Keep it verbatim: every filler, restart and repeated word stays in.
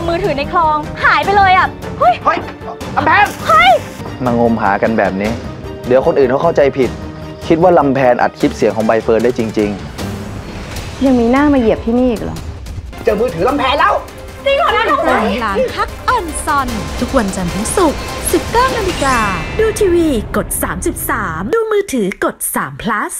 มมือถือในคลองหายไปเลยอ่ะเฮ้ยเฮ้ยลำแพนเฮ้ยมางมหากันแบบนี้เดี๋ยวคนอื่นเขาเข้าใจผิดคิดว่าลำแพนอัดคลิปเสียงของใบเฟิร์นได้จริงๆยังมีหน้ามาเหยียบที่นี่อีกเหรอเจอมือถือลำแพนแล้วจริงเหรอนะน้องหลานฮักออนซอนทุกวันจันทร์ถึงศุกร์ สิบเก้านาฬิกาดูทีวีกด สามสิบสาม ดูมือถือกด สาม พลัส